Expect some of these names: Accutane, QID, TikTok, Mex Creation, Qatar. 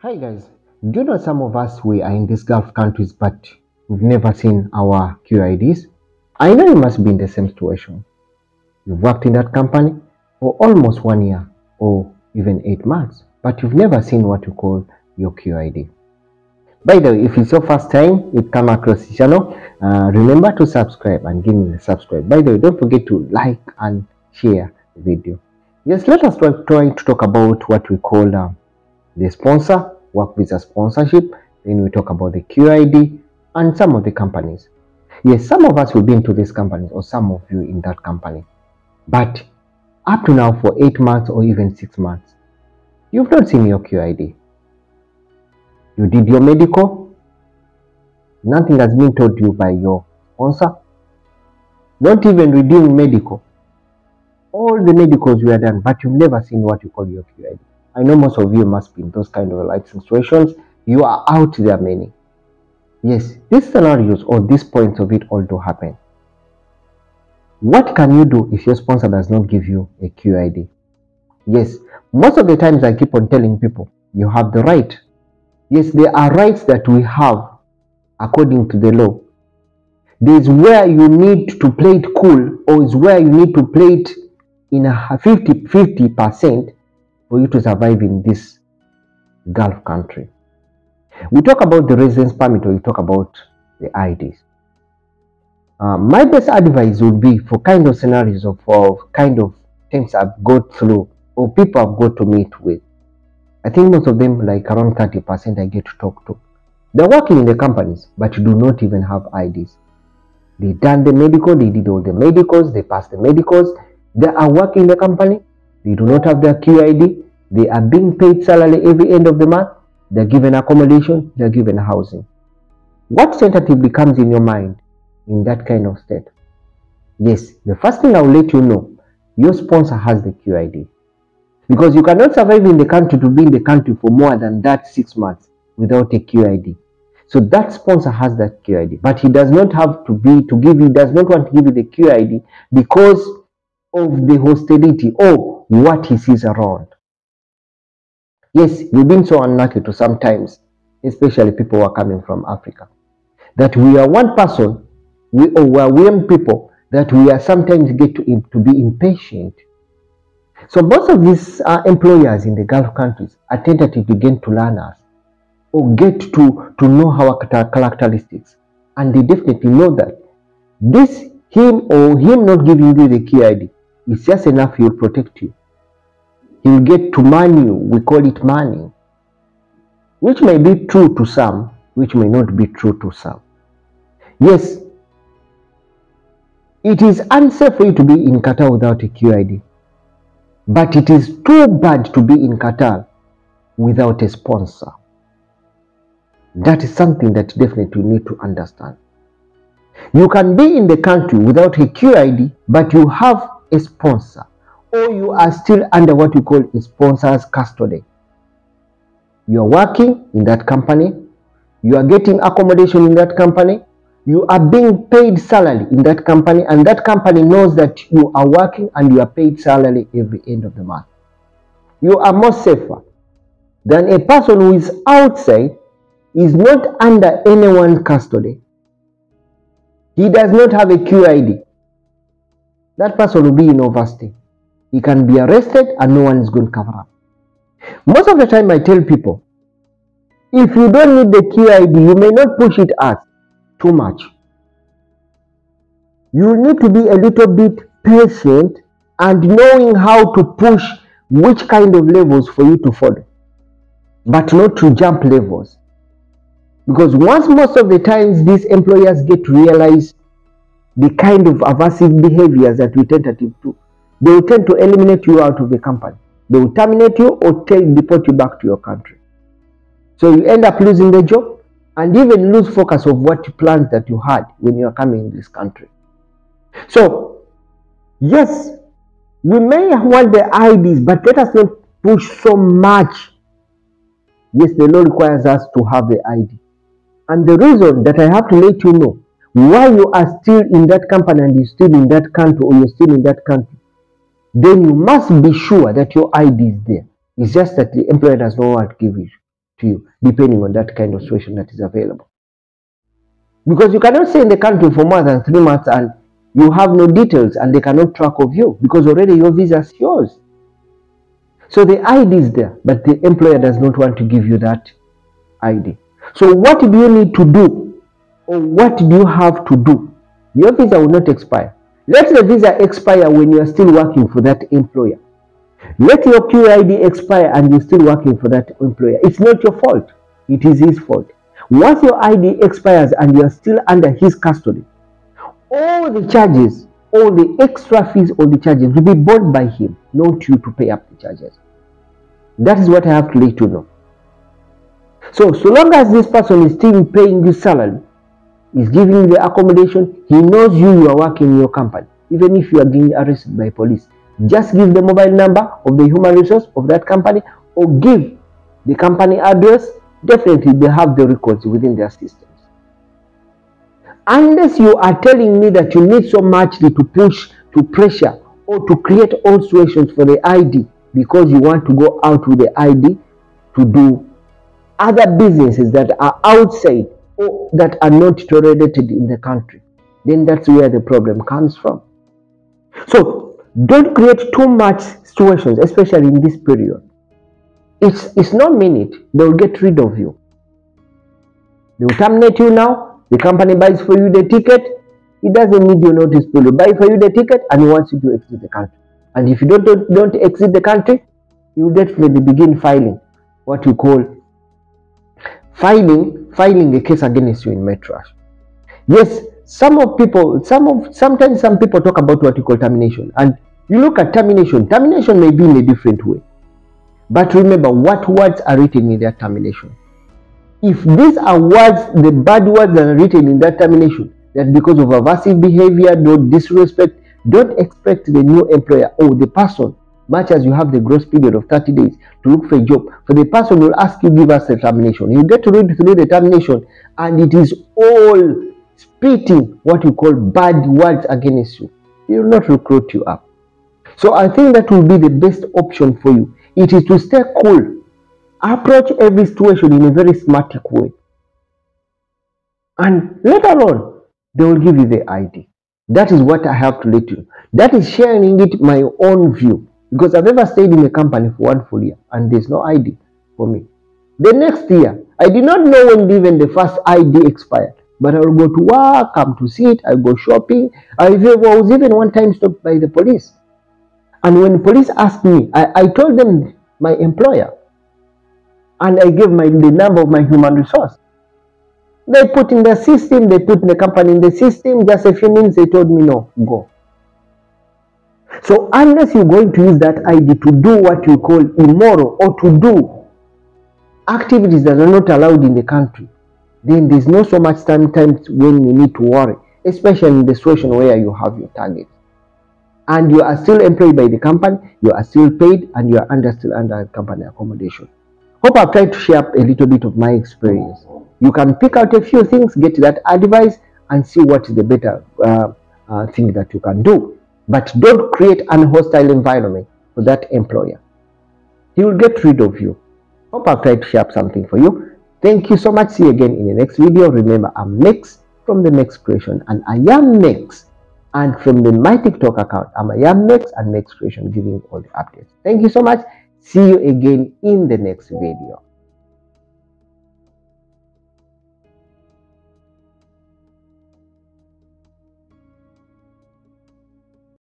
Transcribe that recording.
Hi guys, do you know some of us we are in these Gulf countries but we've never seen our QIDs? I know you must be in the same situation. You've worked in that company for almost 1 year or even 8 months, but you've never seen what you call your QID. By the way, if it's your first time you come across the channel, remember to subscribe and give me the subscribe. By the way, don't forget to like and share the video. Yes, let us try to talk about what we call the sponsor, work visa sponsorship. Then we talk about the QID and some of the companies. Yes, some of us will be into these companies or some of you in that company. But up to now for 8 months or even 6 months, you've not seen your QID. You did your medical. Nothing has been told you by your sponsor. Not even redoing medical. All the medicals were done, but you've never seen what you call your QID. I know most of you must be in those kind of life situations. You are out there many. Yes, these scenarios or these points of it all do happen. What can you do if your sponsor does not give you a QID? Yes, most of the times I keep on telling people, you have the right. Yes, there are rights that we have according to the law. There is where you need to play it cool, or is where you need to play it in a 50% for you to survive in this Gulf country. We talk about the residence permit, or we talk about the IDs. My best advice would be for kind of scenarios or for kind of things I've got through or people I've got to meet with. I think most of them, like around 30% I get to talk to. They're working in the companies, but do not even have IDs. They done the medical, they did all the medicals, they passed the medicals. They are working in the company. They do not have their QID. They are being paid salary every end of the month. They are given accommodation. They are given housing. What tentatively comes in your mind in that kind of state? Yes, the first thing I will let you know, your sponsor has the QID. Because you cannot survive in the country to be in the country for more than that 6 months without a QID. So that sponsor has that QID. But he does not have does not want to give you the QID because of the hostility or what he sees around. Yes, we've been so unlucky to sometimes, especially people who are coming from Africa, that we are one person, we are people, that we are sometimes get to be impatient. So most of these employers in the Gulf countries are tentatively get to learn us or get to know our characteristics, and they definitely know that this him not giving you the QID, it's just enough. He will protect you. He will get to man you. We call it manning, which may be true to some, which may not be true to some. Yes, it is unsafe for you to be in Qatar without a QID, but it is too bad to be in Qatar without a sponsor. That is something that definitely you need to understand. You can be in the country without a QID, but you have a sponsor, or you are still under what you call a sponsor's custody. You are working in that company, you are getting accommodation in that company, you are being paid salary in that company, and that company knows that you are working and you are paid salary every end of the month. You are more safer than a person who is outside, is not under anyone's custody. He does not have a QID. That person will be in overstay. He can be arrested and no one is going to cover up. Most of the time I tell people, if you don't need the QID, you may not push it out too much. You need to be a little bit patient and knowing how to push which kind of levels for you to follow, but not to jump levels. Because once most of the times these employers get to realize the kind of aversive behaviors that we tentative to, they will tend to eliminate you out of the company. They will terminate you or deport you back to your country. So you end up losing the job and even lose focus of what plans that you had when you are coming in this country. So, yes, we may want the IDs, but let us not push so much. Yes, the law requires us to have the ID. And the reason that I have to let you know why you are still in that company and you're still in that country or you're still in that country, then you must be sure that your ID is there. It's just that the employer does not want to give it. to you, depending on that kind of situation that is available. Because you cannot stay in the country for more than 3 months and you have no details and they cannot track of you, because already your visa is yours. So the ID is there, but the employer does not want to give you that ID. So what do you need to do, or what do you have to do? Your visa will not expire. Let the visa expire when you are still working for that employer. Let your QID expire and you're still working for that employer. It's not your fault. It is his fault. Once your ID expires and you are still under his custody, all the charges, all the extra fees, all the charges will be borne by him, not you to pay up the charges. That is what I have to let you know. So long as this person is still paying you salary, is giving you the accommodation, he knows you are working in your company, even if you are being arrested by police. Just give the mobile number of the human resource of that company, or give the company address. Definitely they have the records within their systems. Unless you are telling me that you need so much to push, to pressure, or to create all situations for the ID, because you want to go out with the ID to do other businesses that are outside or that are not tolerated in the country, then that's where the problem comes from. So don't create too much situations, especially in this period. It's not minute. They will get rid of you. They will terminate you now. The company buys for you the ticket. It doesn't need your notice period. Buy for you the ticket and he wants you to exit the country. And if you don't exit the country, you will definitely begin filing what you call filing a case against you in Metro. Yes, sometimes some people talk about what you call termination, and you look at termination. Termination may be in a different way, but remember what words are written in that termination. If these are words, the bad words that are written in that termination, that because of aversive behavior, don't disrespect, don't expect the new employer or the person, much as you have the grace period of 30 days to look for a job, for the person will ask you, give us the termination. You get to read through the termination, and it is all spitting what you call bad words against you. He will not recruit you up. So I think that will be the best option for you. It is to stay cool. Approach every situation in a very smartic way. And later on, they will give you the ID. That is what I have to let you know. That is sharing it my own view. Because I've never stayed in a company for one full year and there's no ID for me. The next year, I did not know when even the first ID expired. But I will go to work, come to sit, I will go shopping. I was even one time stopped by the police. And when police asked me, I told them my employer. And I gave the number of my human resource. They put in the system, they put the company in the system. Just a few minutes, they told me, no, go. So unless you're going to use that ID to do what you call immoral, or to do activities that are not allowed in the country, then there's not so much times when you need to worry, especially in the situation where you have your target. And you are still employed by the company, you are still paid, and you are still under company accommodation. Hope I've tried to share a little bit of my experience. You can pick out a few things, get that advice, and see what is the better thing that you can do. But don't create an hostile environment for that employer. He will get rid of you. Hope I've tried to share something for you. Thank you so much. See you again in the next video. Remember, I'm Mex from the Mex Creation, and I am Mex. And from my TikTok account, I am Mex and Mex Creation, giving all the updates. Thank you so much. See you again in the next video.